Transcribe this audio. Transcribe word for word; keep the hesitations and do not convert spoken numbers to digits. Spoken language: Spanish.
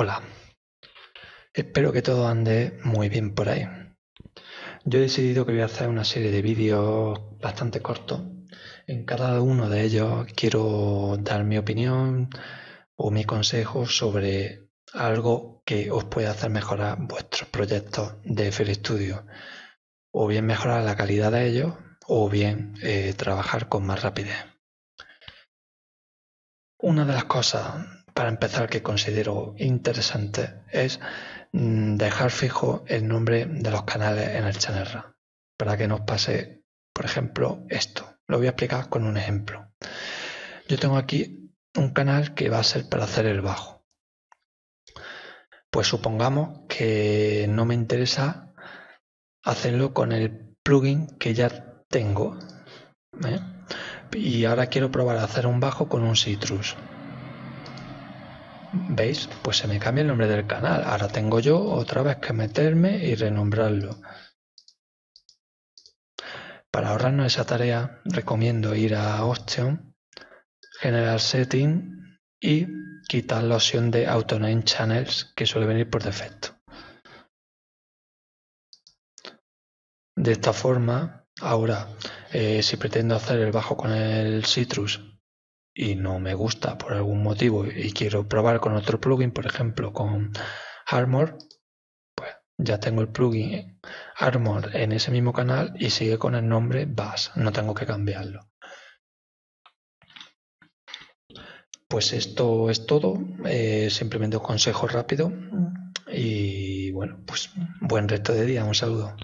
Hola, espero que todo ande muy bien por ahí. Yo he decidido que voy a hacer una serie de vídeos bastante cortos. En cada uno de ellos quiero dar mi opinión o mi consejo sobre algo que os puede hacer mejorar vuestros proyectos de F L Studio. O bien mejorar la calidad de ellos o bien eh, trabajar con más rapidez. Una de las cosas, para empezar, que considero interesante es dejar fijo el nombre de los canales en el Channel Rack para que nos pase, por ejemplo, esto. Lo voy a explicar con un ejemplo. Yo tengo aquí un canal que va a ser para hacer el bajo. Pues supongamos que no me interesa hacerlo con el plugin que ya tengo, ¿eh? Y ahora quiero probar a hacer un bajo con un Citrus. ¿Veis? Pues se me cambia el nombre del canal. Ahora tengo yo otra vez que meterme y renombrarlo. Para ahorrarnos esa tarea, recomiendo ir a Option, General Settings y quitar la opción de Auto Name Channels que suele venir por defecto. De esta forma, ahora, eh, si pretendo hacer el bajo con el Citrus y no me gusta por algún motivo y quiero probar con otro plugin, por ejemplo con Harmor, pues ya tengo el plugin Harmor en ese mismo canal y sigue con el nombre Bass, no tengo que cambiarlo. Pues esto es todo, eh, simplemente un consejo rápido y bueno, pues buen resto de día, un saludo.